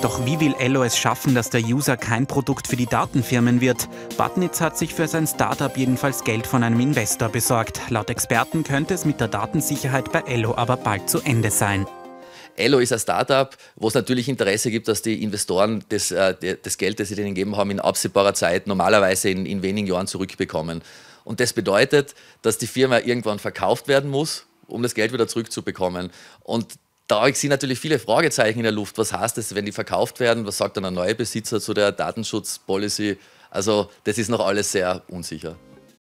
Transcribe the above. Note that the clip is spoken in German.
Doch wie will Ello es schaffen, dass der User kein Produkt für die Datenfirmen wird? Badnitz hat sich für sein Startup jedenfalls Geld von einem Investor besorgt. Laut Experten könnte es mit der Datensicherheit bei Ello aber bald zu Ende sein. Ello ist ein Startup, wo es natürlich Interesse gibt, dass die Investoren das Geld, das sie denen gegeben haben, in absehbarer Zeit normalerweise in wenigen Jahren zurückbekommen. Und das bedeutet, dass die Firma irgendwann verkauft werden muss, um das Geld wieder zurückzubekommen. Und da sind natürlich viele Fragezeichen in der Luft. Was heißt das, wenn die verkauft werden? Was sagt dann ein neuer Besitzer zu der Datenschutzpolicy? Also das ist noch alles sehr unsicher.